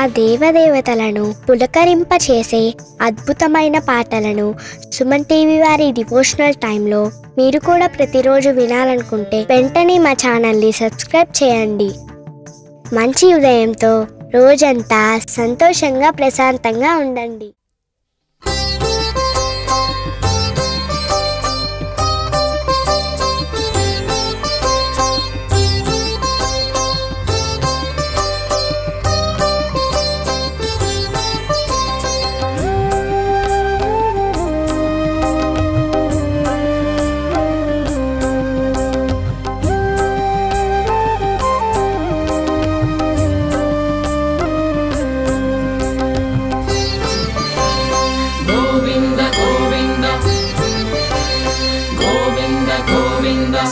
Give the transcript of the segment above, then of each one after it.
ఆ దేవదేవతలను పులకరింపచేసే అద్భుతమైన పాటలను సుమన్ టీవీ వారి డివోషనల్ టైంలో మీరు కూడా ప్రతిరోజు వినాలనుకుంటే వెంటనే మా ఛానల్ని సబ్స్క్రైబ్ చేయండి. మంచి ఉదయంతో రోజంతా సంతోషంగా ప్రశాంతంగా ఉండండి.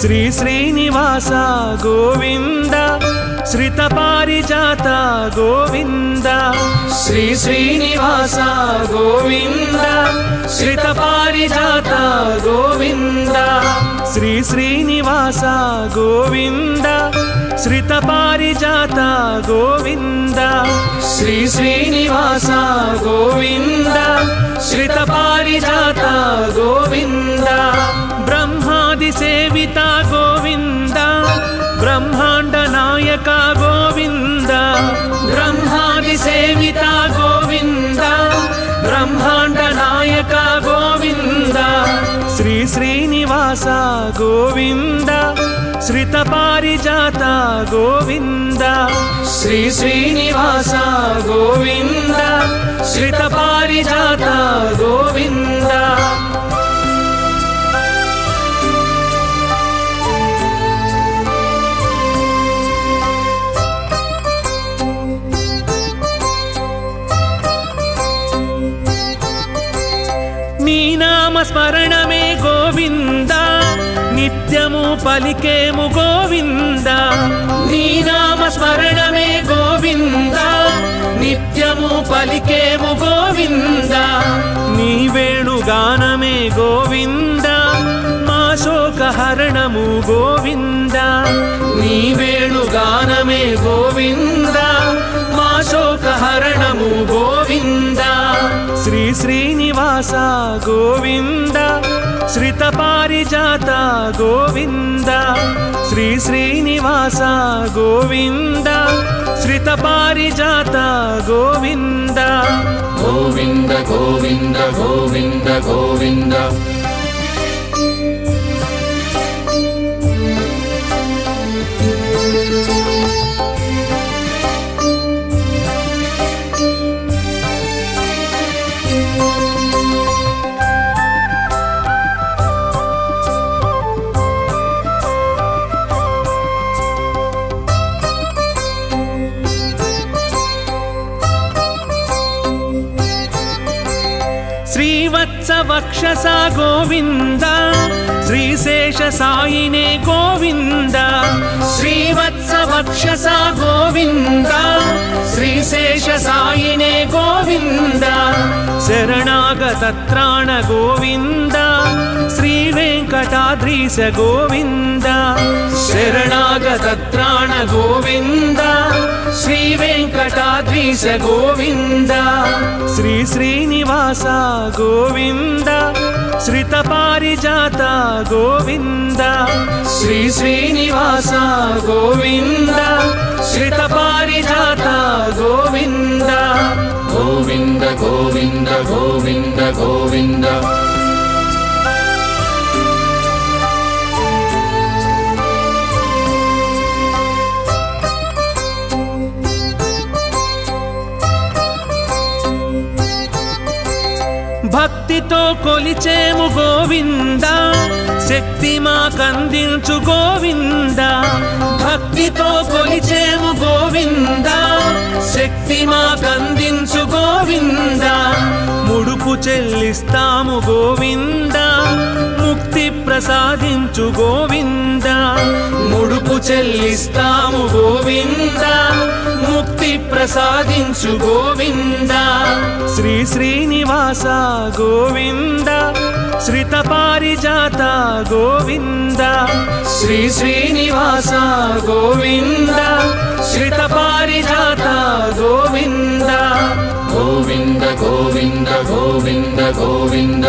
श्री श्रीनिवास गोविंद श्रित पारिजात गोविंद श्री श्रीनिवास गोविंद श्रित पारिजात गोविंद श्री श्रीनिवास गोविंद श्रित पारिजात गोविंद श्री श्रीनिवास गोविंद श्रित पारिजात गोविंद ब्रह्मादि सेविता गोविंद ब्रह्मांड नायक गोविंद ब्रह्मादि सेविता गोविंद ब्रह्मांड नायक गोविंद श्री श्रीनिवास गोविंद श्रित पारिजात गोविंद श्री श्रीनिवास गोविंद श्रित पारिजात गोविंद स्मरण मे गोविंद नित्यमु पलिकेमु गोविंद नी नाम स्मरण मे गोविंद नित्यमु पलिकेमु गोविंद नी वेणुगान मे गोविंद मा शोक हरणमु गोविंद नी वेणुगान मे गोविंद मा शोक हरणमु गोविंद श्री श्रीनिवास गोविंद श्रित पारिजात गोविंद श्री श्रीनिवास गोविंद श्रित पारिजात गोविंद गोविंद गोविंद गोविंद गोविंद वक्षसा गोविंद श्रीशेष साईने गोविंद श्रीवत्स वक्षसा गोविंद श्रीशेष साईने गोविंद शरणागत त्राण गोविंद श्री वेंकटाद्रीश गोविंद शरणागत त्राण गोविंद श्री वेंकटाद्रीश गोविंद श्री श्रीनिवास गोविंद श्रित पारिजात गोविंद श्री श्रीनिवास गोविंद श्रित पारिजात गोविंद गोविंद गोविंद गोविंद गोविंद భక్తితో కొలిచేము గోవింద శక్తి మా కందించు గోవింద భక్తితో కొలిచేము గోవింద శక్తి మా కందించు గోవింద ముడుపు చెల్లిస్తాము గోవింద ముక్తి ప్రసాదించు గోవింద ముడుపు చెల్లిస్తాము గోవింద ముక్తి ప్రసాదించు గోవింద శ్రీ శ్రీనివాస గోవింద శ్రిత పారిజాత గోవింద శ్రీ శ్రీనివాస గోవింద శ్రిత పారిజాత గోవింద गोविंद गोविंद गोविंद गोविंद।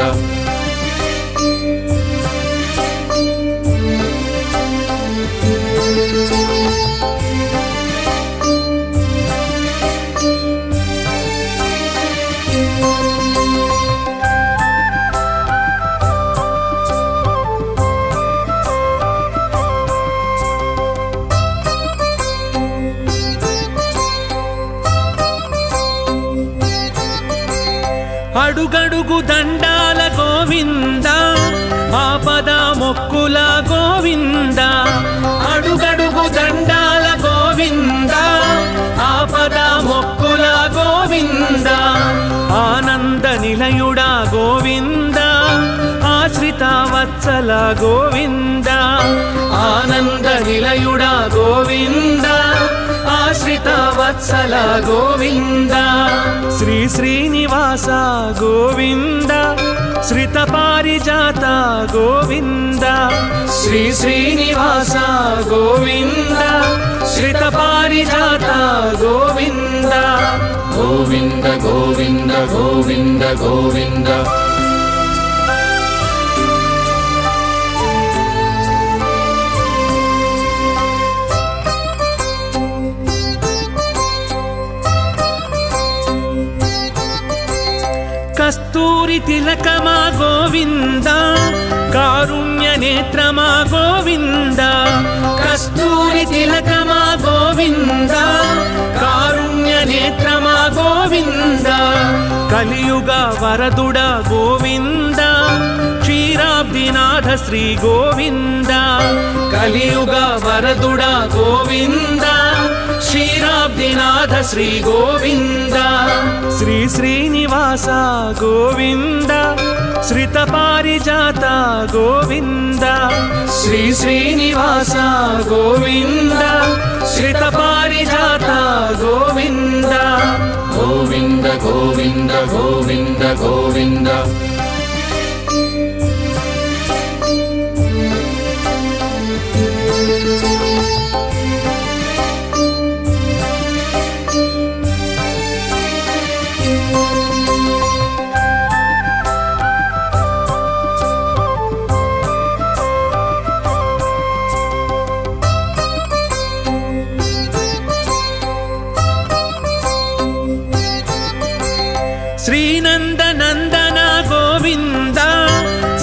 అడుగడుగు దండాల గోవింద ఆపద మొక్కుల గోవింద, అడుగడుగు దండాల గోవింద ఆపద మొక్కుల గోవింద, ఆనంద నిలయుడా గోవింద ఆశ్రిత వత్సల గోవింద, ఆనంద నిలయుడా గోవింద आश्रित वत्सल गोविंद। श्री श्रीनिवास गोविंद श्रित पारिजात गोविंद, श्री श्रीनिवास गोविंद श्रित पारिजात गोविंद। गोविंद गोविंद गोविंद गोविंद। कस्तूरी तिलकमा गोविंद कारुण्य नेत्रमा गोविंद, कस्तूरी तिलकमा गोविंद कारुण्य नेत्रमा गोविंद, कलियुग वरदुड गोविंद क्षीराब्दिनाथ श्री गोविंद, कलियुग वरदुड गोविंद क्षीराब्दिनाथ श्री गोविंद। श्री श्रीनिवास गोविंद श्रित पारिजात गोविंद, श्री श्रीनिवास गोविंद श्रित पारिजात गोविंद। गोविंद गोविंद गोविंद गोविंद।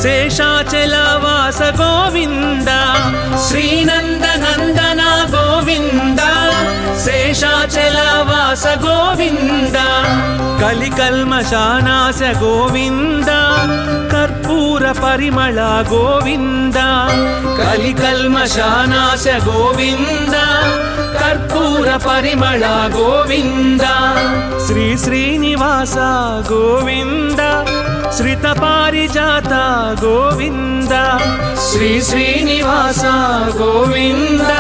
शेषाचलवास गोविंद, श्रीनंदनंदन गोविंद शेषाचलवास गोविंद, कलिकल्मषानाश गोविंद कर्पूर परिमल गोविंद, कलिकल्मषानाश गोविंद कर्पूर परिमल गोविंद। श्री श्रीनिवास गोविंद श्रित पारिजात गोविंद, श्री श्रीनिवास गोविंद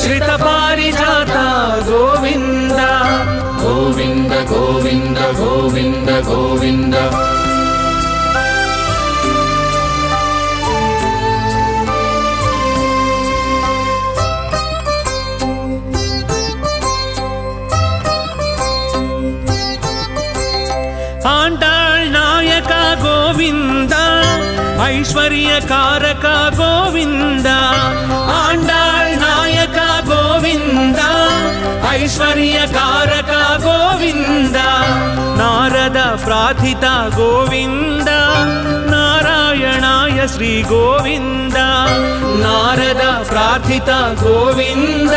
श्रित पारिजात गोविंद। गोविंद गोविंद गोविंद गोविंद। गोविंद ऐश्वर्य कारक गोविंद, आंडाल नायक गोविंद ऐश्वर्य कारक गोविंद, नारद प्रार्थित गोविंद नारायणाय श्री गोविंद, नारद प्रार्थित गोविंद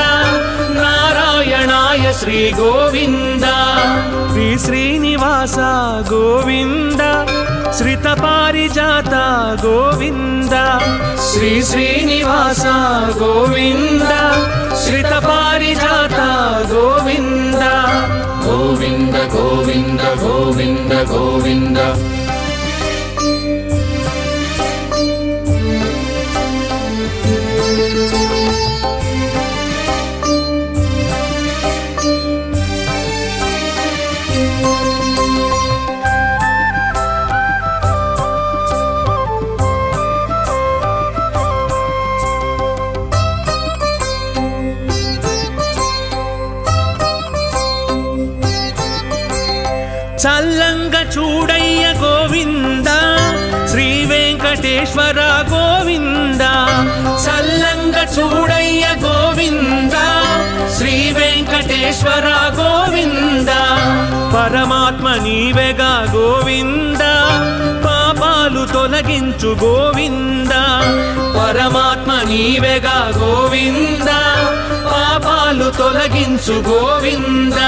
नारायणाय श्री गोविंद। श्री श्रीनिवास गोविंद श्रित पारिजात गोविंद, श्री श्रीनिवास गोविंद श्रित पारिजात गोविंद। गोविंद गोविंद गोविंद गोविंद। చల్లంగ చూడయ్య గోవింద శ్రీ వెంకటేశ్వర గోవింద చల్లంగ చూడయ్య గోవింద శ్రీ వెంకటేశ్వర గోవింద పరమాత్మ నీవేగా గోవింద పాపాలు తొలగించు గోవింద పరమాత్మ నీవేగా గోవింద పాపాలు తొలగించు గోవింద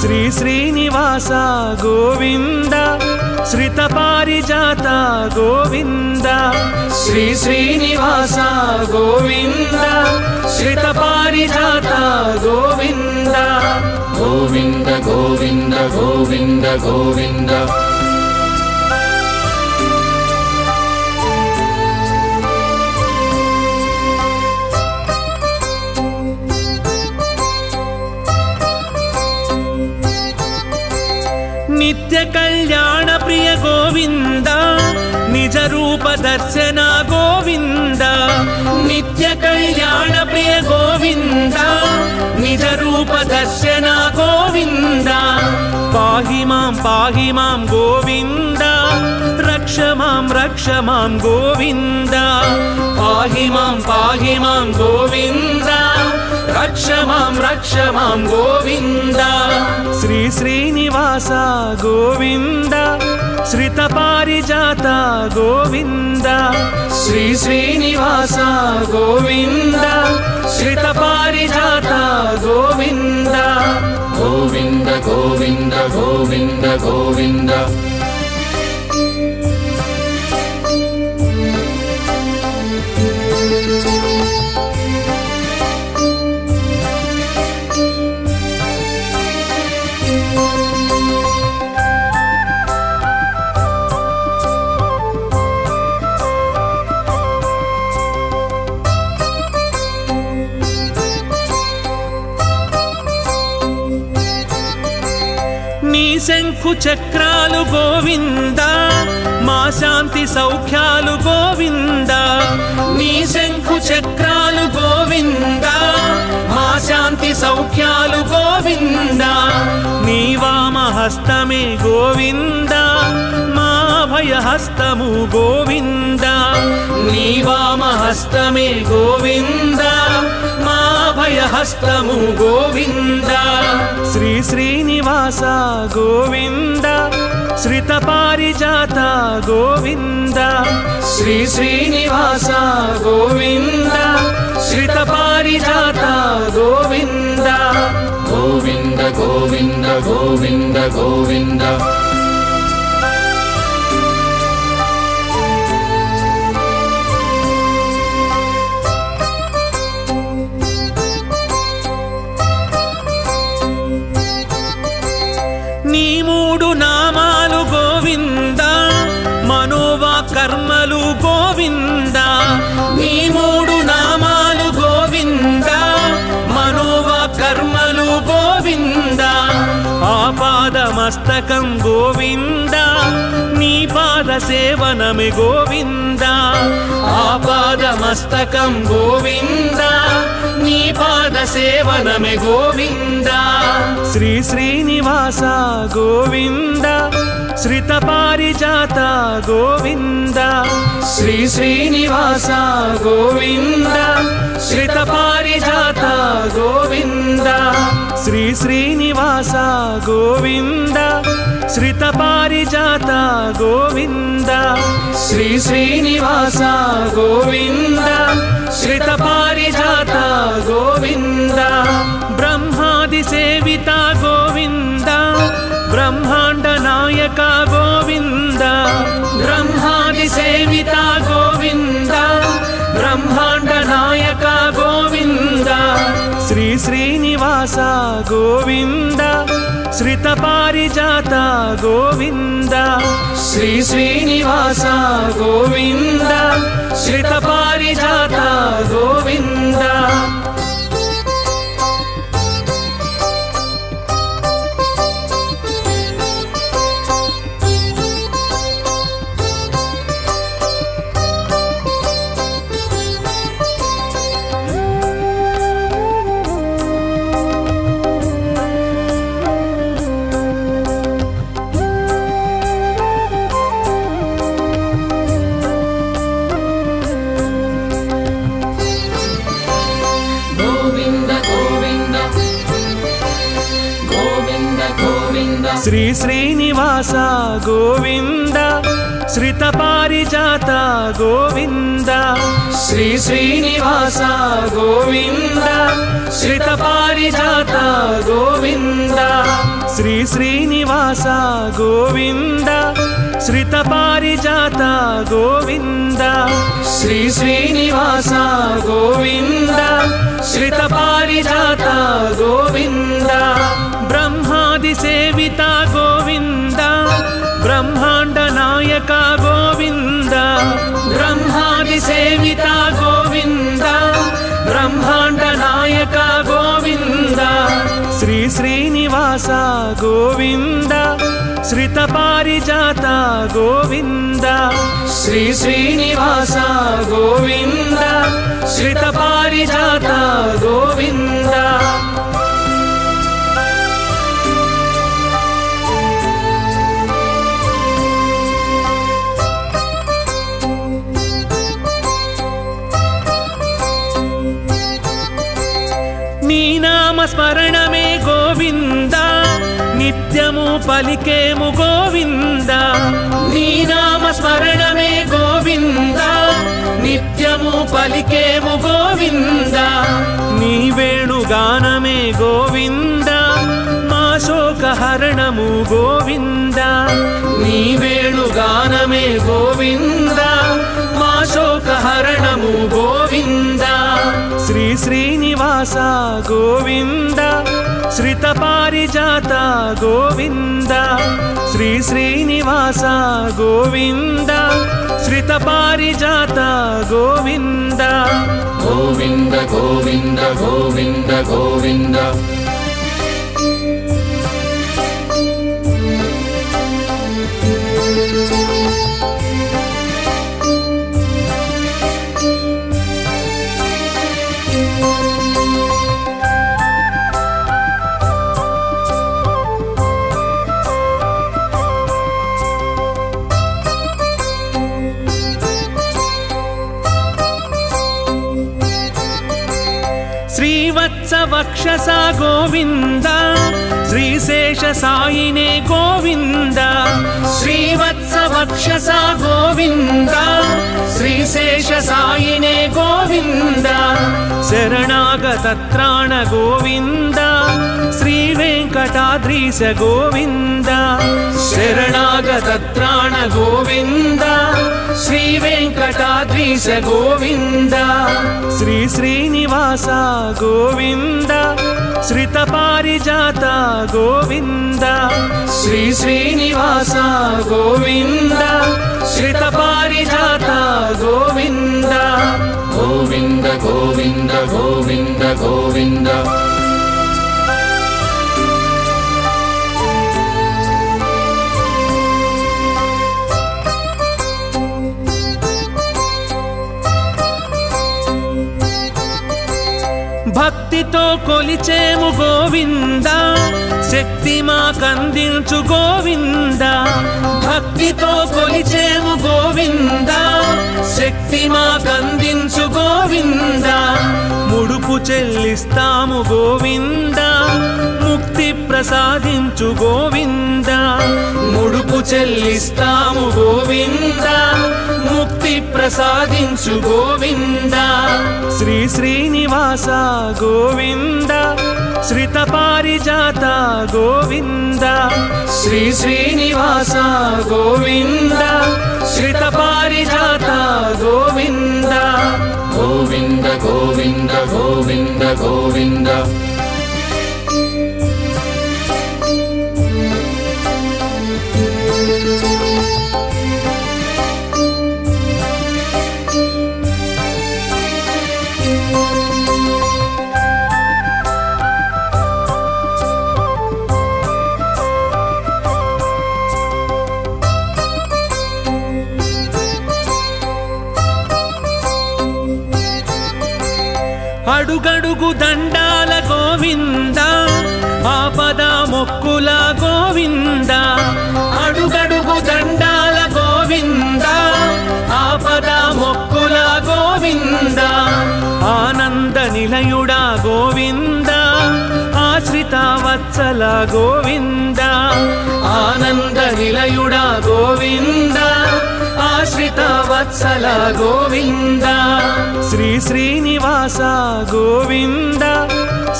శ్రీ శ్రీనివాస గోవింద శ్రీత పారిజాత గోవింద శ్రీ శ్రీనివాస గోవింద శ్రీత పారిజాత గోవింద గోవింద గోవింద గోవింద గోవింద नित्य कल्याण प्रिय गोविंद निज रूप दर्शन गोविंद नित्य कल्याण प्रिय गोविंद निज रूप दर्शन गोविंद पाहि मां गोविंद रक्ष मां गोविंद पाहि मां गोविंद रक्ष मां गोविंद श्री श्रीनिवास गोविंद श्रीत पारिजात गोविंद श्री श्रीनिवास गोविंद श्रीत पारिजात गोविंद गोविंद गोविंद गोविंद गोविंद శంకు చక్రాలు గోవింద మా శాంతి సౌఖ్యాలు గోవింద నీ శంకు చక్రాలు గోవింద మా శాంతి సౌఖ్యాలు గోవింద నీ వామహస్తమే గోవింద మా అభయహస్తము గోవింద నీ వామహస్తమే గోవింద మా అభయహస్తము గోవింద శ్రీ శ్రీనివాస గోవింద శ్రీత పారిజాత గోవింద శ్రీ శ్రీనివాస గోవింద శ్రీత పారిజాత గోవింద గోవింద గోవింద గోవింద గోవింద కర్మలు గోవింద నీ మూడు నామాలు గోవింద మనోవ కర్మలు గోవింద ఆపాద మస్తకం గోవింద నీ పాద సేవనమే గోవింద ఆపాద మస్తకం గోవింద నీ పాద సేవనమే గోవింద శ్రీ శ్రీనివాస గోవింద శ్రీత పారిజాత గోవింద శ్రీ శ్రీనివాస గోవింద శ్రీత పారిజాత గోవింద శ్రీ శ్రీనివాస గోవింద శ్రీత పారిజాత గోవింద శ్రీ శ్రీనివాస గోవింద శ్రీత పారిజాత గోవింద బ్రహ్మాది సేవిత గోవింద బ్రహ్మాండ నాయక గోవింద బ్రహ్మాది సేవిత గోవింద బ్రహ్మాండ నాయక గోవింద శ్రీ శ్రీనివాస గోవింద శ్రీత పారిజాత గోవింద శ్రీ శ్రీనివాస గోవింద శ్రీత పారిజాత గోవింద श्री श्रीनिवास गोविंद श्रित पारिजात गोविंद श्री श्रीनिवास गोविंद श्रित पारिजात गोविंद श्री श्रीनिवास गोविंद श्रित पारिजात गोविंद श्री श्रीनिवास गोविंद श्रित पारिजात गोविंद ब्रह्मादि सेविता गोविंद ब्रह्मांड नायक गोविंद ब्रह्मादि सेविता गोविंद ब्रह्मांड नायक गोविंद श्री श्रीनिवास गोविंद श्रित पारिजात गोविंद श्री श्रीनिवास गोविंद श्रित पारिजात गोविंद स्मरण में गोविंदा नित्यमु पलिके मु गोविंदा नी नाम स्मरण में गोविंदा नित्यमु पलिके मु गोविंदा नी वेणुगान में गोविंदा मा शोक हरणमु गोविंदा नी वेणुगान में गोविंदा मा शोक हरणमु गोविंदा श्री श्रीनिवास गोविंद श्रित पारिजात गोविंद श्री श्रीनिवास गोविंद श्रित पारिजात गोविंद गोविंद गोविंद गोविंद गोविंद वक्षसा गोविंद श्रीशेष साईने गोविंद श्रीवत्स वक्षसा गोविंद श्रीशेष साईने गोविंद शरणागत त्राण गोविंद श्री वेंकटाद्रीश गोविंद शरणागत त्राण गोविंद श्री वेंकटाद्रीश गोविंद श्री श्रीनिवास गोविंद श्रित पारिजात गोविंद श्री श्रीनिवास गोविंद श्रित पारिजात गोविंद गोविंद गोविंद गोविंद गोविंद भक्ति तो कोलिचेमु गोविंदा शक्ति मां कंदिंचु गोविंदा भक्ति तो कोलिचेमु गोविंदा शक्ति मां कंदिंचु गोविंदा मुडुपु चेल्लिस्तामु गोविंदा मुक्ति प्रसादिंचु गोविंदा मुडुपु चेल्लिस्तामु गोविंदा मुक्ति प्रसादिंचु गोविंदा श्री श्रीनिवास गोविंद श्रित पारिजात गोविंद श्री श्रीनिवास गोविंद श्रित पारिजात गोविंद गोविंद गोविंद गोविंद गोविंद అడుగడుగు దండాల గోవింద ఆపద మొక్కుల గోవింద అడుగడుగు దండాల గోవింద ఆపద మొక్కుల గోవింద ఆనంద నిలయుడా గోవింద ఆశ్రిత వత్సల గోవింద आनंद निलयुडा गोविंद आश्रित वत्सल गोविंद श्री श्रीनिवास गोविंद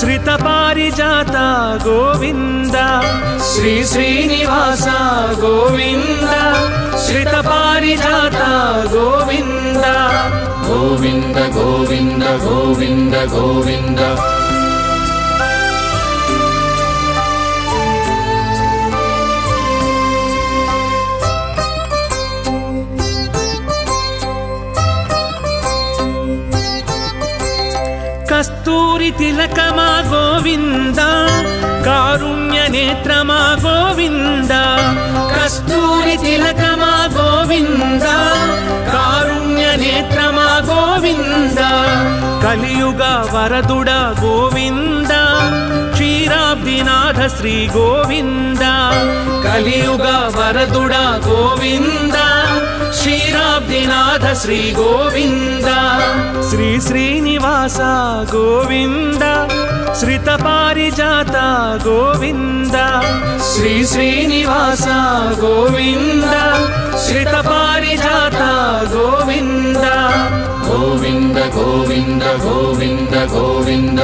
श्रित पारिजात गोविंद श्री श्रीनिवास गोविंद श्रित पारिजात गोविंद गोविंद गोविंद गोविंद गोविंद कस्तूरी तिलकमा गोविंदा कारुण्य नेत्रमा गोविंदा कस्तूरी तिलकमा गोविंदा कारुण्य नेत्रमा गोविंदा कलियुग वरदुड़ा गोविंदा क्षीराब्दिनाथ श्री गोविंदा कलियुग वरदुड़ा गोविंदा क्षीराब्दिनाथ श्री गोविंदा श्री श्रीनिवास गोविंद श्रित पारिजात गोविंद श्री श्रीनिवास गोविंद श्रित पारिजात गोविंद गोविंद गोविंद गोविंद गोविंद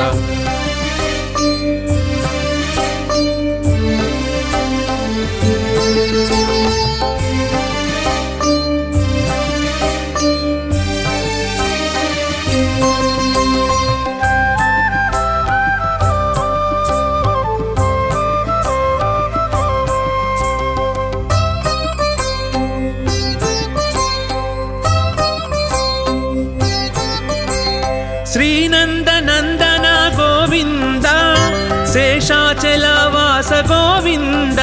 शेषाचलवास गोविंद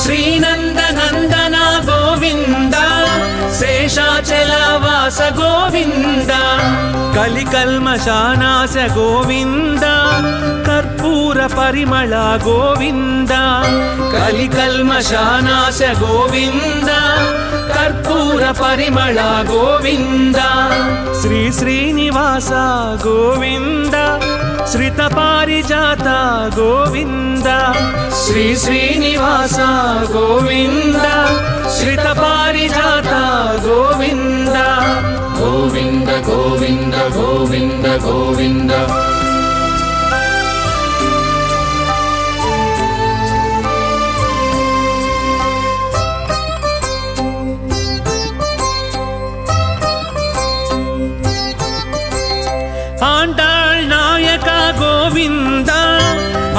श्रीनंदनंदन गोविंद शेषाचलवास गोविंद कलिकल्मषानाश गोविंद कर्पूर परिमल गोविंद कलिकल्मषानाश गोविंद कर्पूर परिमल गोविंद श्री श्रीनिवास गोविंद श्रित पारिजात गोविंद श्री श्रीनिवास गोविंद श्रित पारिजात गोविंद गोविंद गोविंद गोविंद गोविंद गोविंद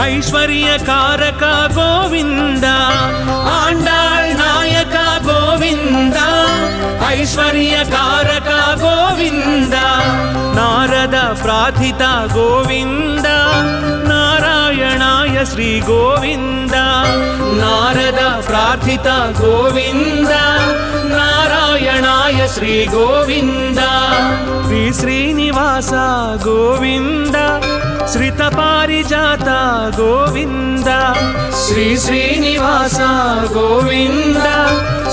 ऐश्वर्य कारक गोविंद आंडाळ नायक गोविंद ऐश्वर्य कारक गोविंद नारद प्रार्थित गोविंद नारायणाय श्री गोविंद नारद प्रार्थित गोविंद नारायणाय श्री गोविंद श्री श्रीनिवास गोविंद श्रित पारिजात गोविंद श्री श्रीनिवास गोविंद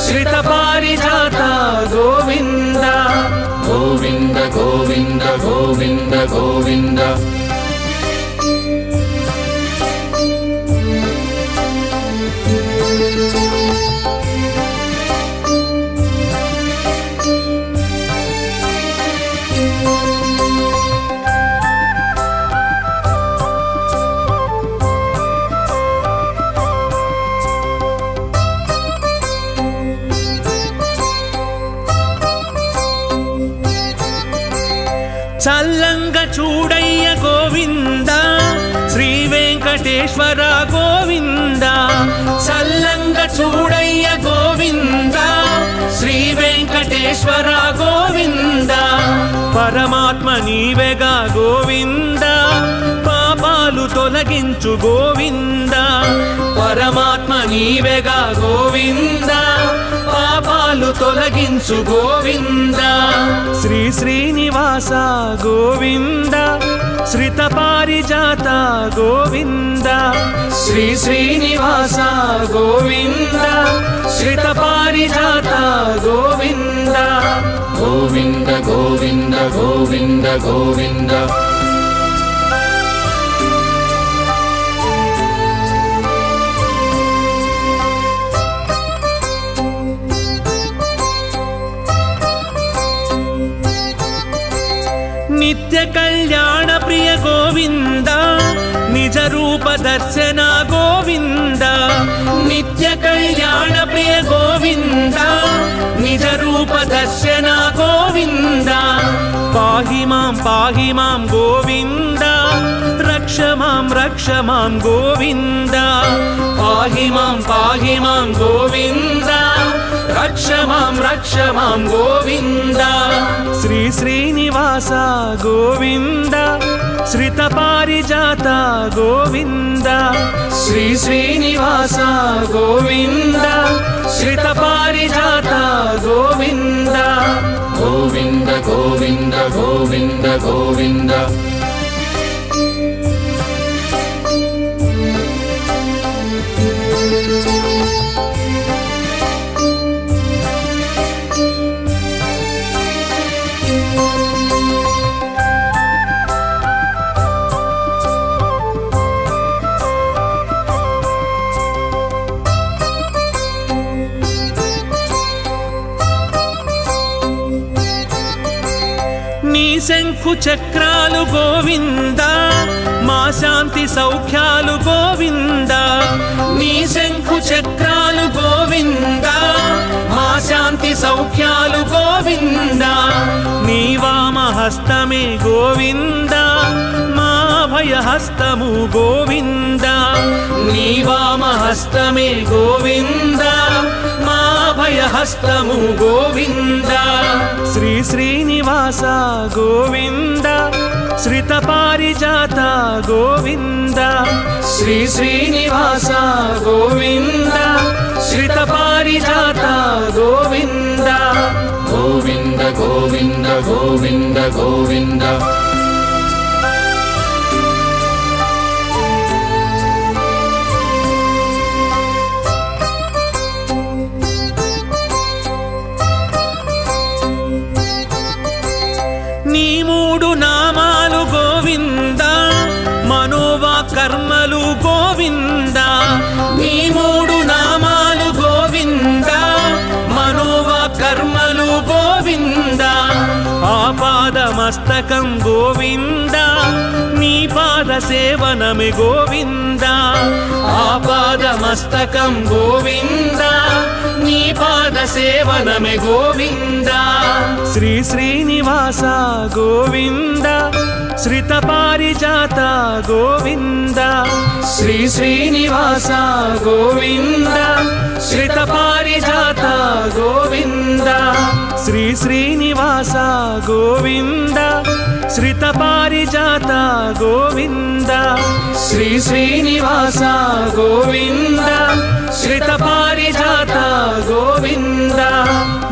श्रित पारिजात गोविंद गोविंद गोविंद गोविंद गोविंद चूड़य्य गोविंद श्री वेंकटेश्वर गोविंद सल्लंग चूड़य्य गोविंद श्री वेंकटेश्वर गोविंद परमात्म नीवेगा गोविंद पापालु तोलगिंचु गोविंद परमात्म नीवेगा गोविंद पापालु तोलगिंचु गोविंद श्री श्रीनिवास गोविंद श्रित पारिजात गोविंद श्री श्रीनिवास गोविंद श्रित पारिजात गोविंद गोविंद गोविंद गोविंद गोविंद रूप दर्शन गोविंद नित्य कल्याण प्रिय गोविंद निज रूप दर्शन गोविंद पाहि मां गोविंद रक्ष मां गोविंद पाहि मां गोविंद रक्ष मां गोविंद श्री श्रीनिवास गोविंद श्रित पारिजाता गोविंद श्री श्रीनिवास गोविंद श्रित पारिजाता गोविंद गोविंद गोविंद गोविंद गोविंद शंखु चक्रालु गोविंदा मा शांति सौख्यालु गोविंदा नी शंखु चक्रालु गोविंदा मा शांति सौख्यालु गोविंदा नी वामहस्तमे गोविंदा मा अभयहस्तमु गोविंदा नी वामहस्तमे गोविंदा मा अभयहस्तमु गोविंदा श्री श्रीनिवास गोविंद श्रित पारिजाता गोविंद श्री श्रीनिवास गोविंद श्रित पारिजाता गोविंद गोविंद गोविंद गोविंद गोविंद कर्मलु गोविंदा नी मूडु नामालु गोविंदा मनोव कर्मलु गोविंदा आपादमस्तकं गोविंदा नी पाद सेवनमे गोविंदा आपादमस्तकं गोविंदा नी पाद सेवनमे गोविंदा श्री श्रीनिवास गोविंदा श्रित पारिजाता गोविंद श्री श्रीनिवास गोविंद श्रित पारिजाता गोविंद श्री श्रीनिवास गोविंद श्रित पारिजाता गोविंद श्री श्रीनिवास गोविंद श्रित पारिजाता गोविंद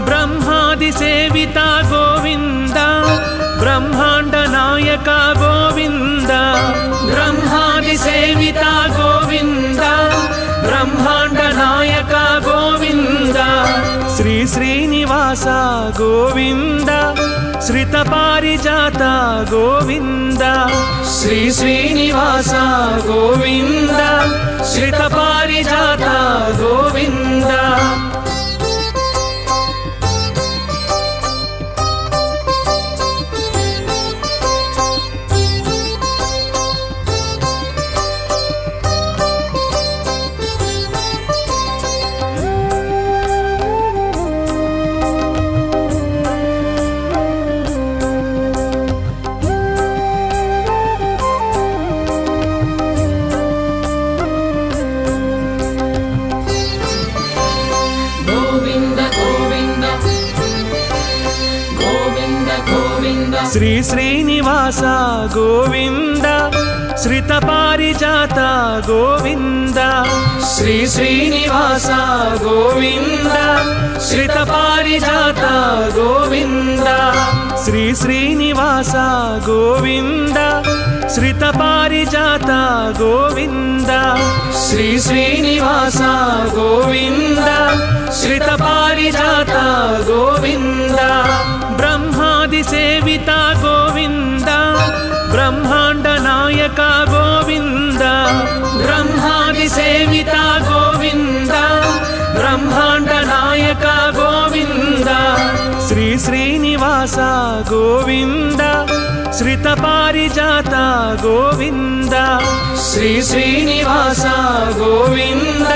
ब्रह्मादि सेविता गोविंद ब्रह्मांड नायक गोविंद ब्रह्मादि सेविता गोविंद ब्रह्मांड नायक गोविंद श्री श्रीनिवास गोविंद श्रित पारिजाता गोविंद श्री श्रीनिवास गोविंद श्रित पारिजाता गोविंद श्री श्रीनिवास गोविंद श्रित पारिजाता गोविंद श्री श्रीनिवास गोविंद श्रित पारिजाता गोविंद श्री श्रीनिवास गोविंद श्रित पारिजाता गोविंद श्री श्रीनिवास गोविंद श्रित पारिजाता गोविंद ब्रह्मादि सेविता गोविंद ब्रह्मांड नायक गोविंद ब्रह्मादि सेविता गोविंद ब्रह्मांड नायक गोविंद श्री श्रीनिवास गोविंद ಶ್ರಿತ ಪಾರಿಜಾತ ಗೋವಿಂದ ಶ್ರೀ ಶ್ರೀನಿವಾಸ ಗೋವಿಂದ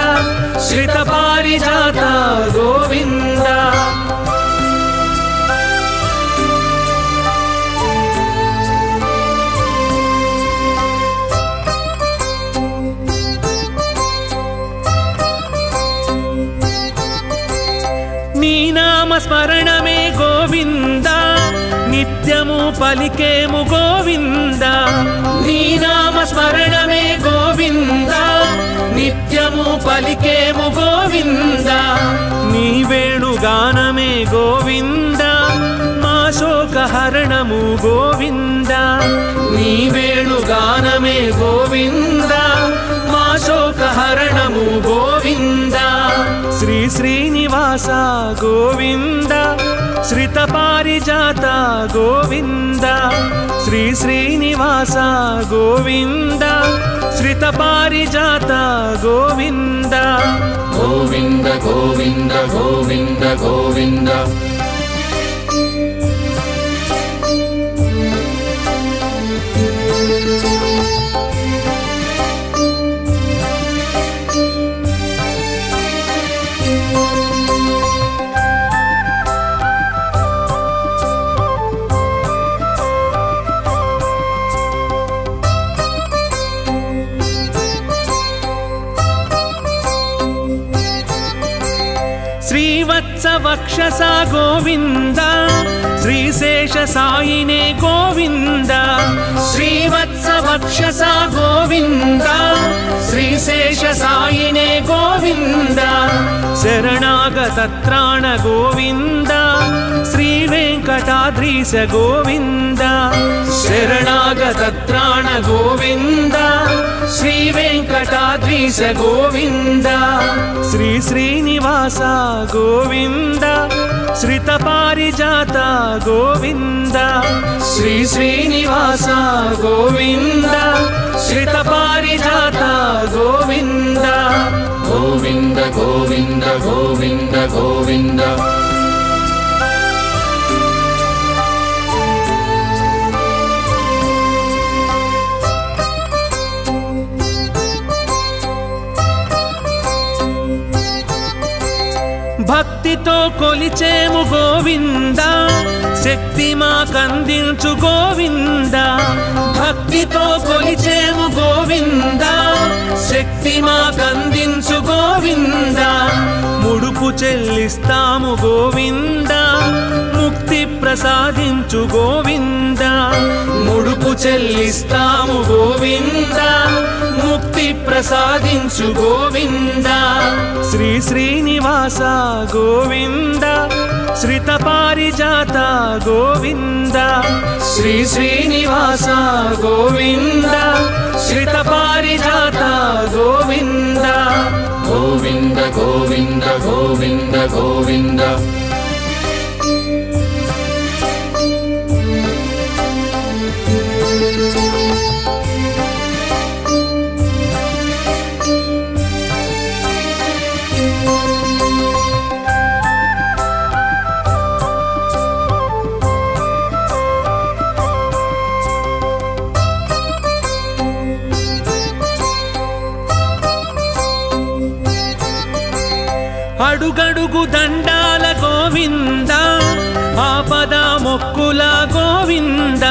ಶ್ರಿತ ಪಾರಿಜಾತ ಗೋವಿಂದ नीनाम स्मरण में गोविंद नित्यमु पलिके मु गोविंद नीनाम स्मरण में गोविंद नित्यमु पलिके मु गोविंद नी वेणुगान में गोविंद मा शोक हरण मु गोविंद नी वेणुगान में गोविंद मा शोक हरण मु गोविंद श्री श्रीनिवास गोविंद श्रित पारिजात गोविंद श्री श्रीनिवास गोविंद श्रित पारिजात गोविंद गोविंद गोविंद गोविंद गोविंद वक्षसा गोविंद श्रीशेष साईने गोविंद श्रीवत्स वक्षसा गोविंद श्रीशेष साईने गोविंद शरणागत त्राण गोविंद श्री वेंकटाद्रीश गोविंद शरणागत त्राण गोविंद श्री वेंकटाद्रीश गोविंद श्री श्रीनिवास गोविंद श्रित पारिजात गोविंद श्री श्रीनिवास गोविंद श्रित पारिजात गोविंद गोविंद गोविंद गोविंद गोविंद भक्ति तो कोलिचेमु गोविंदा शक्ति मा कंदिंचु गोविंदा भक्ति तो कोलिचेमु गोविंदा शक्ति मा कंदिंचु गोविंदा मुडुपु चेल्लिस्तामु गोविंदा मुक्ति प्रसादिंचु गोविंदा मुडुपु चेल्लिस्तामु गोविंदा मुक्ति प्रसादिंचु गोविंदा श्री श्रीनिवास गोविंद श्रित पारिजात गोविंद श्री श्रीनिवास गोविंद श्रित पारिजात गोविंद गोविंद गोविंद गोविंद गोविंद అడుగడుగు దండాల గోవింద ఆపద మొక్కుల గోవింద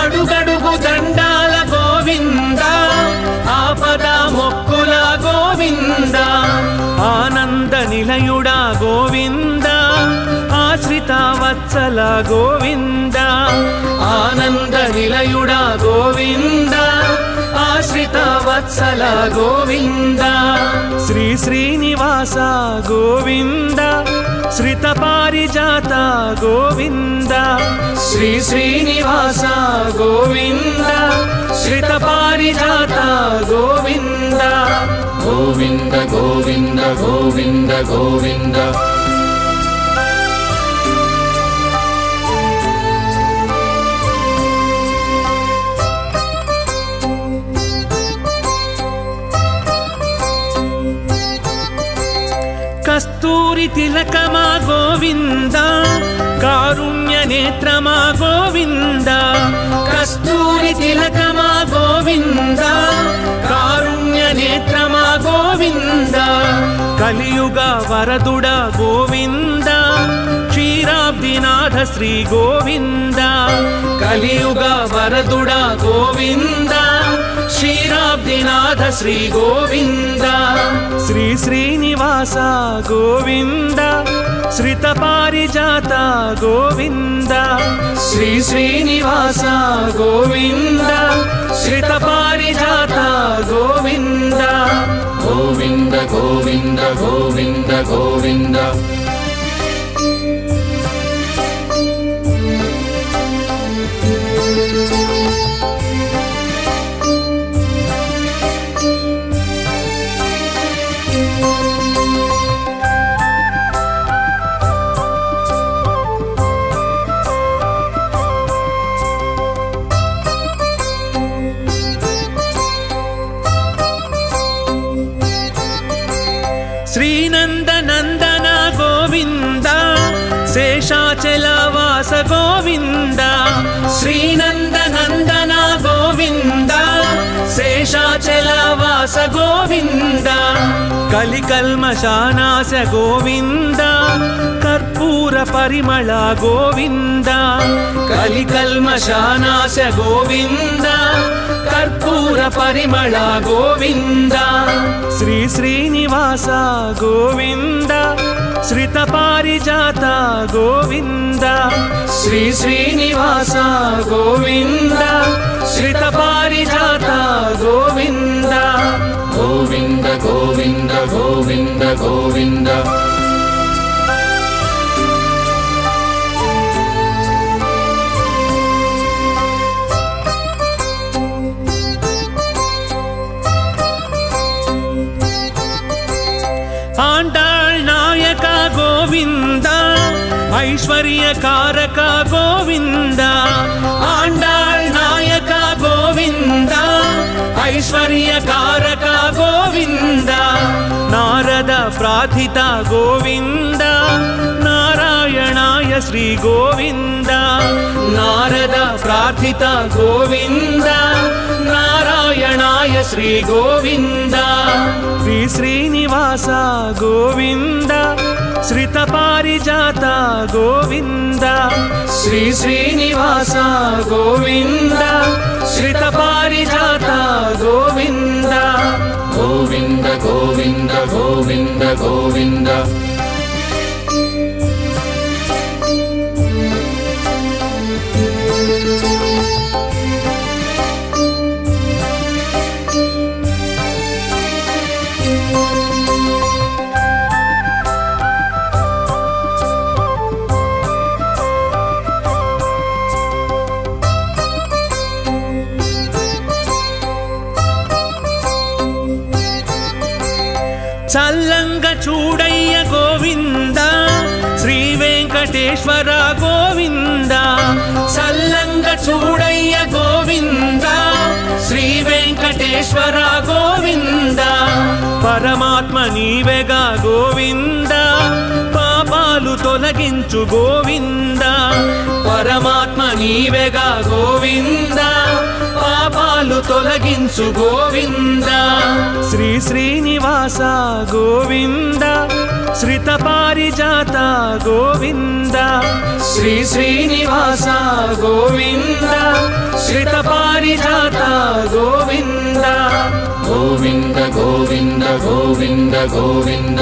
అడుగడుగు దండాల గోవింద ఆపద మొక్కుల గోవింద ఆనంద నిలయుడ గోవింద ఆశ్రిత వత్సల గోవింద ఆనంద నిలయుడ గోవింద आश्रित वत्सल गोविंद श्री श्रीनिवास गोविंद श्रित पारिजात गोविंद श्री श्रीनिवास गोविंद श्रित पारिजात गोविंद गोविंद गोविंद गोविंद गोविंद कस्तूरी तिलकमा गोविंदा कारुण्य नेत्रमा गोविंद कस्तूरी तिलकमा गोविंद कारुण्य नेत्रमा गोविंद कलियुग वरदुड गोविंद क्षीराब्दिनाथ श्री गोविंद कलियुग वरदुड गोविंद क्षीराब्दिनाथ श्री गोविंद श्री श्रीनिवास गोविंद श्रित पारिजात गोविंद श्री श्रीनिवास गोविंद श्रित पारिजात गोविंद गोविंद गोविंद गोविंद गोविंद शेषाचलवास गोविंद श्रीनंदनंदन गोविंद शेषाचलवास गोविंद कलिकल्मषानाश गोविंद कर्पूर परिमल गोविंद कलिकल्मषानाश गोविंद कर्पूर परिमल गोविंद श्री श्रीनिवास गोविंद श्रित पारिजात गोविंद श्री श्रीनिवास गोविंद श्रित पारिजात गोविंद गोविंद गोविंद गोविंद गोविंद गोविंद ऐश्वर्य कारक गोविंद आंडाळ नायक गोविंद ऐश्वर्य कारक गोविंद नारद प्रार्थित गोविंद नारायणाय श्री गोविंद नारद प्रार्थित गोविंद नारायणाय श्री गोविंद श्री श्रीनिवास गोविंद श्रित पारिजात गोविंद श्री श्रीनिवास गोविंद श्रित पारिजात गोविंद गोविंद गोविंद गोविंद गोविंद चल्लंग चूड़य्य गोविंद श्री वेंकटेश्वर गोविंद चल्लंग चूड़य्य गोविंद श्री वेंकटेश्वर गोविंद परमात्म नीवेगा गोविंद पापालु तोलगिंचु गोविंद परमात्म नीवेगा गोविंद पापालु तोलगिंचु गोविंद श्री श्रीनिवास गोविंद श्रित पारिजात गोविंद श्री श्रीनिवास गोविंद श्रित पारिजात गोविंद गोविंद गोविंद गोविंद गोविंद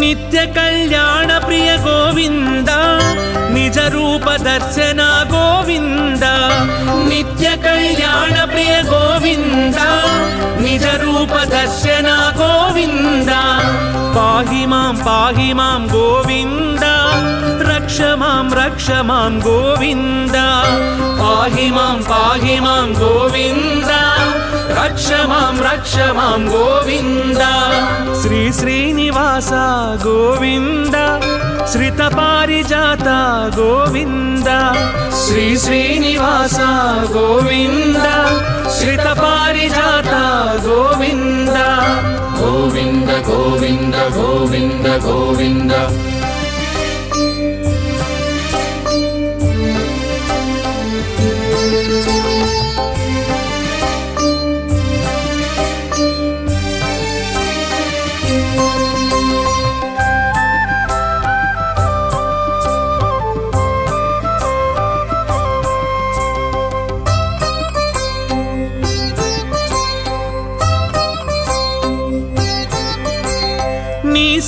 नित्य कल्याण प्रिय गोविंद निज रूप दर्शन गोविंद नित्य कल्याण प्रिय गोविंद निज रूप दर्शन गोविंद पाहि मां गोविंद रक्ष मां गोविंद पाहि मां गोविंद रक्ष मां गोविंद श्री श्रीनिवास गोविंद श्रित पारिजात गोविंद श्री श्रीनिवास गोविंद श्रित पारिजात गोविंद गोविंद गोविंद गोविंद गोविंद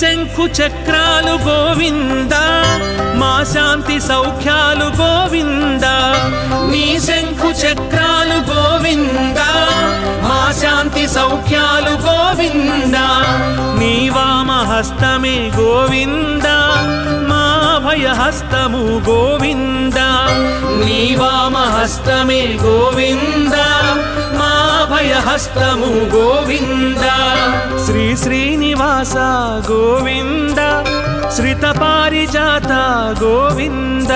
शंखु चक्रालु गोविंदा मा शांति सौख्यालु गोविंदा नी शंखु चक्रालु गोविंदा मा शांति सौख्यालु गोविंदा नी वामहस्तमे गोविंदा मा अभयहस्तमु गोविंदा नी वामहस्तमे गोविंदा मा अभयहस्तमु गोविंदा श्री श्रीनिवास गोविंद श्रित पारिजात गोविंद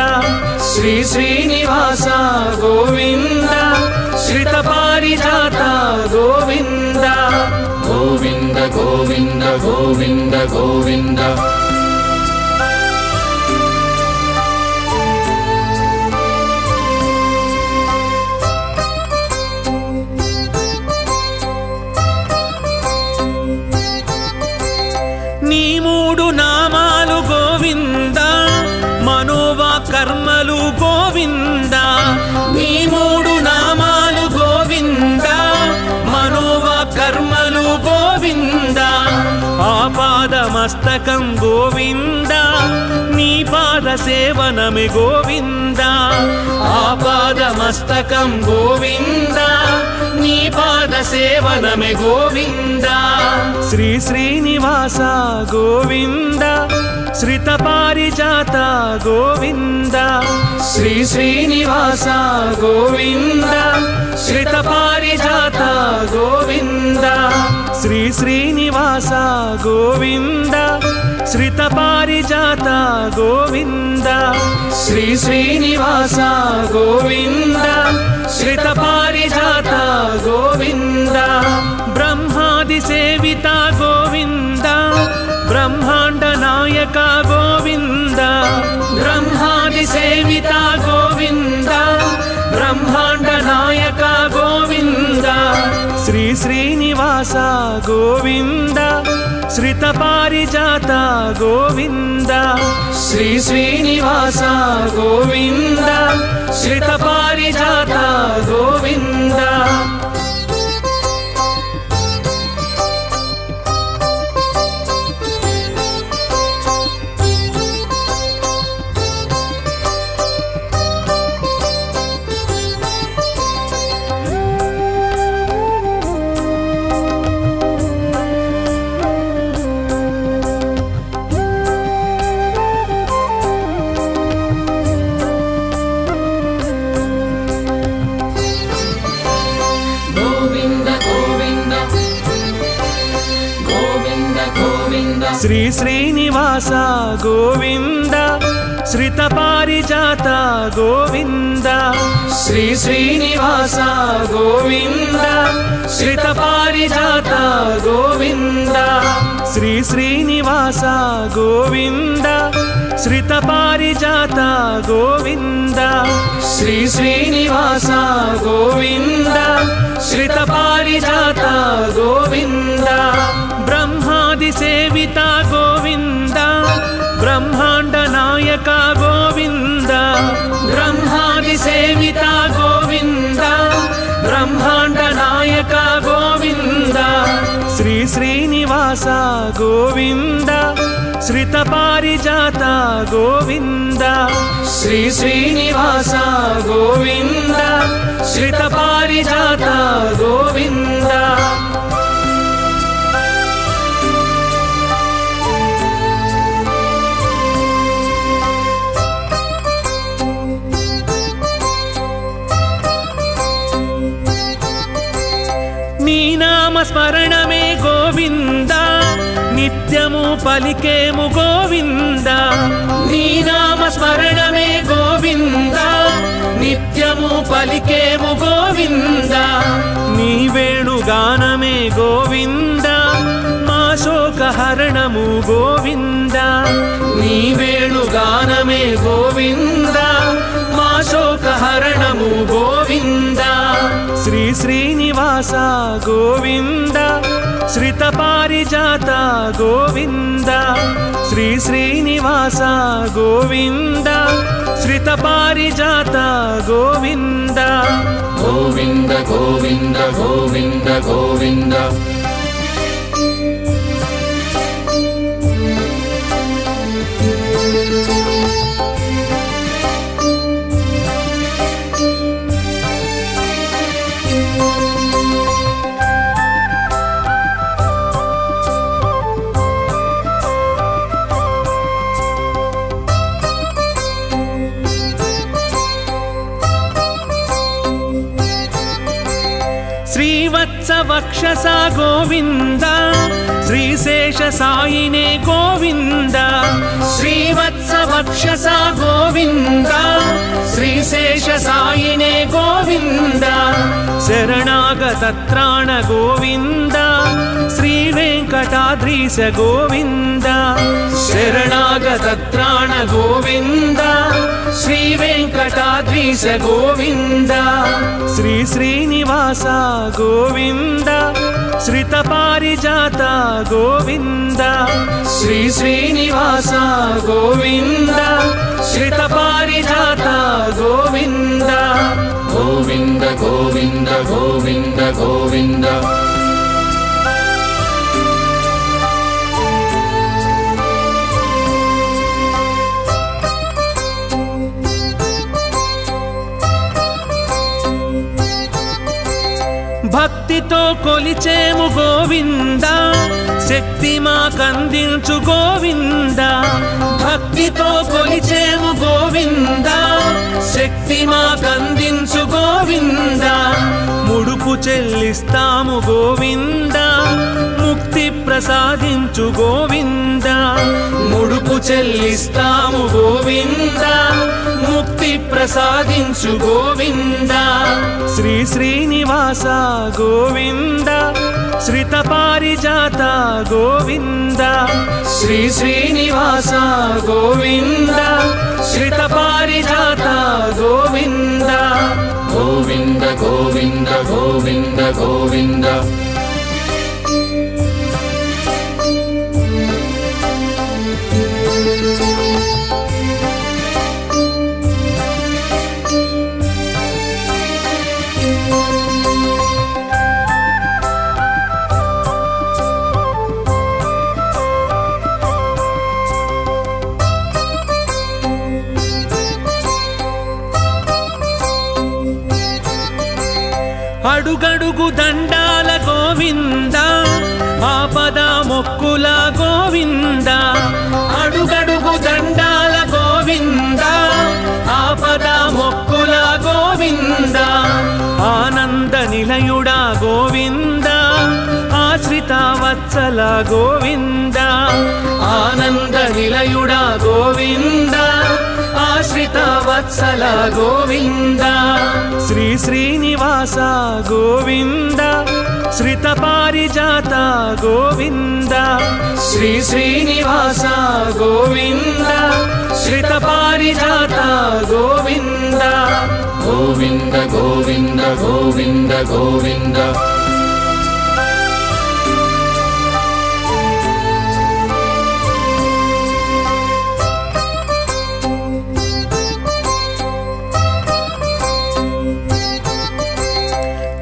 श्री श्रीनिवास गोविंद श्रित पारिजात गोविंद गोविंद गोविंद गोविंद गोविंद कर्मलु गोविंदा नी मूडु नामालु गोविंदा मनोव कर्मलु गोविंदा आपाद मस्तकं गोविंदा नी पाद सेवनमे गोविंदा आपाद मस्तकं गोविंदा नी पाद सेवनमे गोविंदा श्री श्रीनिवास गोविंदा श्रित पारिजात गोविंद श्री श्रीनिवास गोविंद श्रित पारिजात गोविंद श्री श्रीनिवास गोविंद श्रित पारिजात गोविंद श्री श्रीनिवास गोविंद श्रित पारिजात गोविंद ब्रह्मादि सेविता गोविंद ब्रह्मांड नायक गोविंद ब्रह्मादि सेविता गोविंद ब्रह्मांड नायक गोविंद श्री श्रीनिवास गोविंद श्रित पारिजात गोविंद श्री श्रीनिवास गोविंद श्रित पारिजात गोविंद श्री श्रीनिवास गोविंद श्रित पारिजात गोविंद श्री श्रीनिवास गोविंद श्रित पारिजात गोविंद श्री श्रीनिवास गोविंद श्रित पारिजात गोविंद श्री श्रीनिवास गोविंद श्रित पारिजात गोविंद सेविता गोविंद ब्रह्मांड नायक गोविंद ब्रह्मादि सेविता गोविंद ब्रह्मांड नायक गोविंद श्री श्रीनिवास गोविंद श्रित पारिजात गोविंद श्री श्रीनिवास गोविंद श्रित पारिजात गोविंद స్మరణమే గోవిందా నిత్యము పలికేము గోవిందా నీ నామ స్మరణమే గోవిందా నిత్యము పలికేము గోవిందా నీ వేణు గానమే గోవిందా మా శోకహరణము గోవిందా నీ వేణు గానమే గోవిందా మా శోకహరణము గోవిందా శ్రీ శ్రీనివాస గోవిందా శ్రీత పారిజాత గోవిందా శ్రీ శ్రీనివాస గోవిందా శ్రీత పారిజాత గోవిందా గోవింద గోవింద గోవింద గోవింద వక్షస గోవింద శ్రీశేష సాయినే గోవింద శ్రీవత్స వక్షస గోవింద శ్రీశేష సాయినే గోవింద శరణాగతత్రాణ గోవింద శ్రీ వెంకటాద్రీశ గోవింద శరణాగతత్రాణ గోవింద శ్రీ వెంకటాద్రీశ గోవింద శ్రీ శ్రీనివాస గోవింద శ్రీత పారిజాత గోవింద శ్రీ శ్రీనివాస గోవింద శ్రీత పారిజాత గోవింద గోవింద గోవింద గోవింద గోవింద భక్తితో కొలిచేము గోవింద శక్తి మాకందించు గోవింద భక్తితో కొలిచేము గోవింద శక్తి మాకందించు గోవింద ముడుపు చెల్లిస్తాము గోవింద ముక్తి ప్రసాదించు గోవింద ముడుపు చెల్లిస్తాము గోవింద ముక్తి ప్రసాదించు గోవింద శ్రీ శ్రీనివాస గోవింద శ్రీత పారిజాత గోవింద శ్రీ శ్రీనివాస గోవింద శ్రీత పారిజాత గోవింద గోవింద గోవింద గోవింద గోవింద అడుగడుగు దండాల గోవింద ఆపద మొక్కుల గోవింద అడుగడుగు దండాల గోవింద ఆపద మొక్కుల గోవింద ఆనంద నిలయుడా గోవింద ఆశ్రిత వత్సల గోవింద ఆనంద నిలయుడా గోవింద ఆశ్రిత వత్సల గోవింద శ్రీ శ్రీనివాస గోవింద శ్రీత పారిజాత గోవింద శ్రీ శ్రీనివాస గోవింద శ్రీత పారిజాత గోవింద గోవింద గోవింద గోవింద గోవింద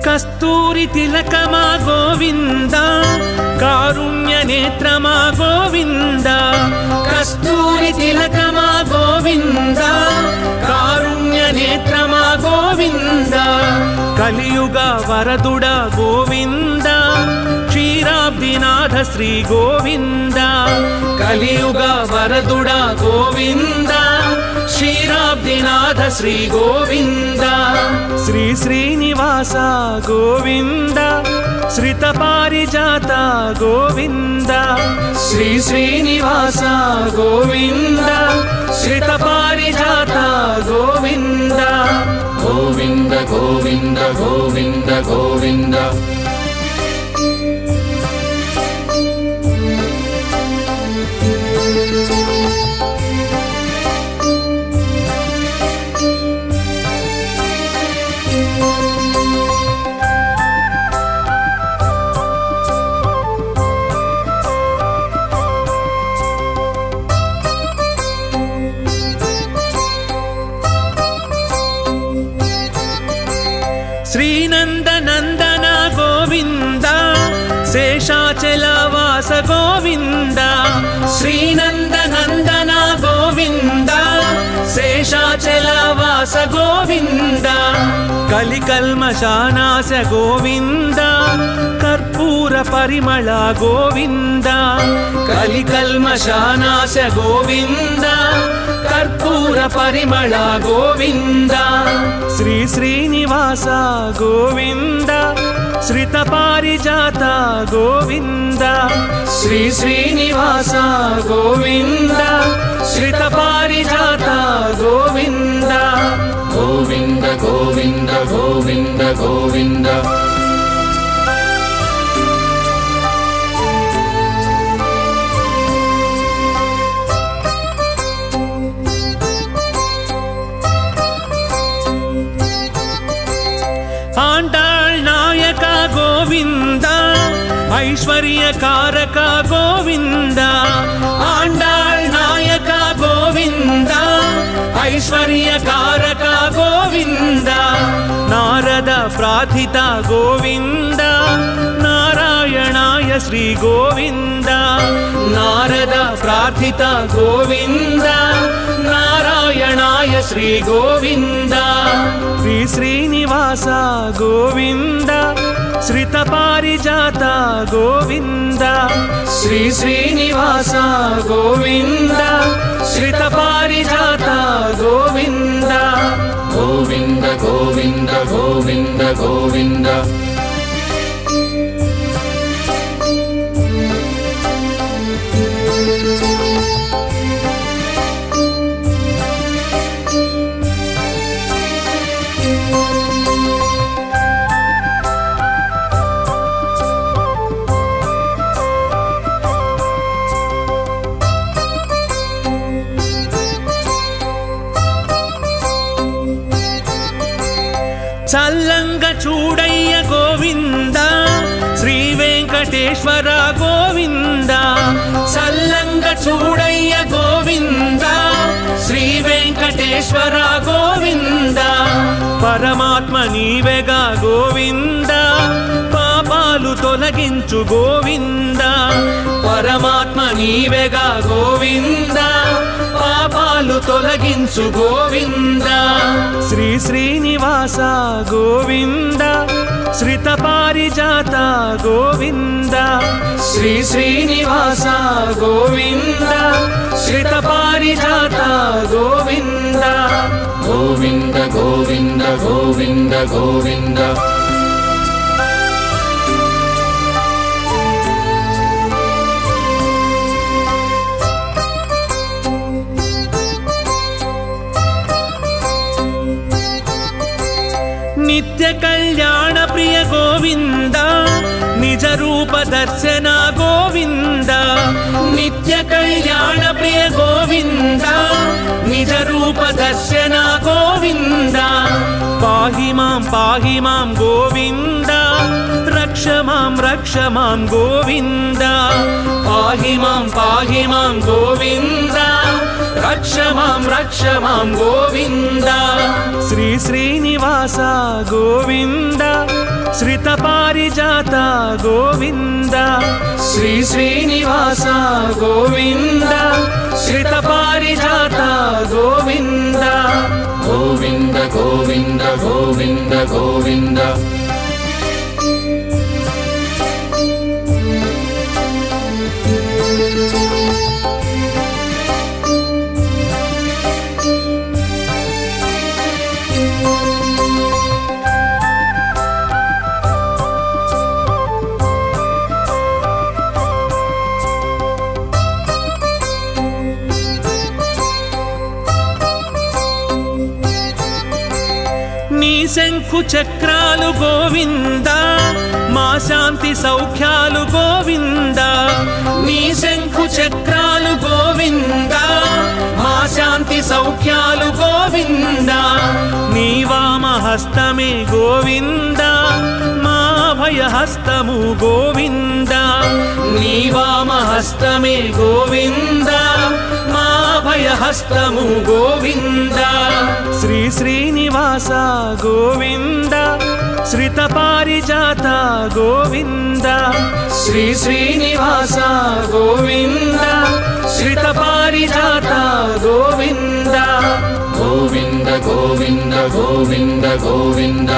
కస్తూరి తిలకమా గోవింద కారుణ్య నేత్రమా గోవింద కస్తూరి తిలకమా గోవింద కారుణ్య నేత్రమా గోవింద కలియుగ వరదుడా గోవింద క్షీరాబ్దినాథ శ్రీ గోవింద కలియుగ వరదుడా గోవింద ಕ್ಷೀರಾಬ್ದಿನಾಥ ಶ್ರೀ ಗೋವಿಂದ ಶ್ರೀ ಶ್ರೀನಿವಾಸ ಗೋವಿಂದ ಶ್ರಿತ ಪಾರಿಜಾತ ಗೋವಿಂದ ಶ್ರೀ ಶ್ರೀನಿವಾಸ ಗೋವಿಂದ ಶ್ರಿತ ಪಾರಿಜಾತ ಗೋವಿಂದ ಗೋವಿಂದ ಗೋವಿಂದ ಗೋವಿಂದ ಗೋವಿಂದ शेषाचलवास गोविंद श्रीनंद नंदन गोविंद शेषाचलवास गोविंद कलिकल्मषानाश गोविंद कर्पूर परिमल गोविंद कलिकल्मषानाश गोविंद कर्पूर परिमल गोविंद श्री श्रीनिवास गोविंद श्रित पारिजात गोविंद श्री श्रीनिवास गोविंद श्रित पारिजात गोविंद गोविंद गोविंद गोविंद गोविंद ऐश्वर्य कारक गोविंद आंडाळ नायक गोविंद ऐश्वर्य कारक गोविंद नारद प्रार्थित गोविंद नारायणाय श्री गोविंद नारद प्रार्थित गोविंद नारायणाय श्री गोविंद श्री श्रीनिवास गोविंद श्रित पारिजात गोविंद श्री श्रीनिवास गोविंद श्रित पारिजात गोविंद गोविंद गोविंद गोविंद गोविंद చల్లంగ చూడయ్య గోవింద శ్రీ వెంకటేశ్వర గోవింద చల్లంగ చూడయ్య గోవింద శ్రీ వెంకటేశ్వర గోవింద పరమాత్మ నీవేగా గోవింద పాపాలు తొలగించు గోవింద పరమాత్మ నీవేగా గోవింద పాపాలు తొలగించు గోవింద శ్రీ శ్రీనివాస గోవింద శ్రిత పారిజాత గోవింద శ్రీ శ్రీనివాస గోవింద శ్రిత పారిజాత గోవింద గోవింద గోవింద గోవింద గోవింద नित्य कल्याण प्रिय गोविंद निज रूप दर्शन गोविंद नित्य कल्याण प्रिय गोविंद निज रूप दर्शन गोविंद पाहि मां गोविंद रक्ष मां गोविंद पाहि मां गोविंद रक्ष मां गोविंद श्री श्रीनिवास गोविंद श्रित पारिजात गोविंद श्री श्रीनिवास गोविंद श्रित पारिजात गोविंद गोविंद गोविंद गोविंद गोविंद శంకు చక్రాలు గోవిందా మా శాంతి సౌఖ్యాలు గోవిందా నీ శంకు చక్రాలు గోవిందా మా శాంతి సౌఖ్యాలు గోవిందా నీ వామహస్తమే గోవిందా మా అభయహస్తము గోవిందా నీ వామహస్తమే గోవిందా మా అభయహస్తము గోవిందా శ్రీ శ్రీనివాస గోవిందా శ్రీత పారిజాత గోవిందా శ్రీ శ్రీనివాస గోవిందా శ్రీత పారిజాత గోవిందా గోవింద గోవింద గోవింద గోవింద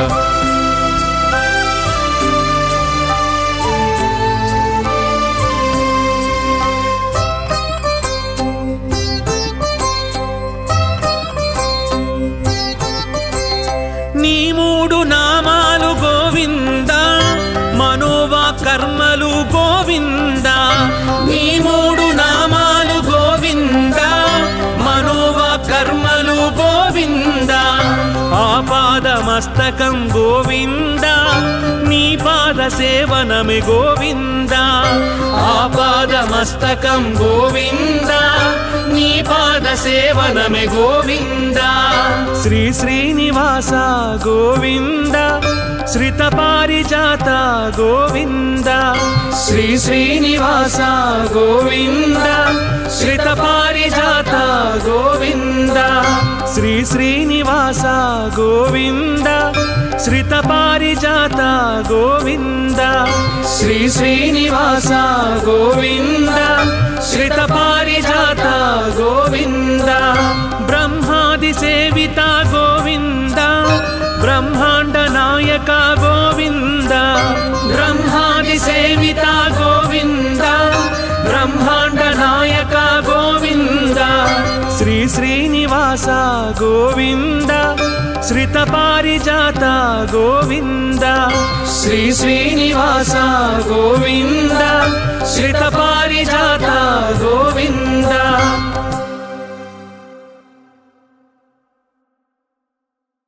కర్మలు గోవిందా నీ మూడు నామాలు గోవిందా మనోవ కర్మలు గోవిందా ఆపాద మస్తకం గోవిందా నీ పాద సేవనమే గోవిందా ఆపాద మస్తకం గోవిందా నీ పాద సేవనమే గోవిందా శ్రీ శ్రీనివాస గోవిందా శ్రీత పారిజాత గోవిందా శ్రీ శ్రీనివాస గోవిందా శ్రీత పారిజాత గోవిందా శ్రీ శ్రీనివాస గోవిందా శ్రీత పారిజాత గోవిందా శ్రీ శ్రీనివాస గోవిందా శ్రీత పారిజాత గోవిందా బ్రహ్మాది సేవిత గోవిందా బ్రహ్మాండ నాయక గోవింద బ్రహ్మాది సేవిత గోవింద బ్రహ్మాండ నాయక గోవింద శ్రీ శ్రీనివాస గోవింద శ్రీత పారిజాత గోవింద శ్రీ శ్రీనివాస గోవింద శ్రీత పారిజాత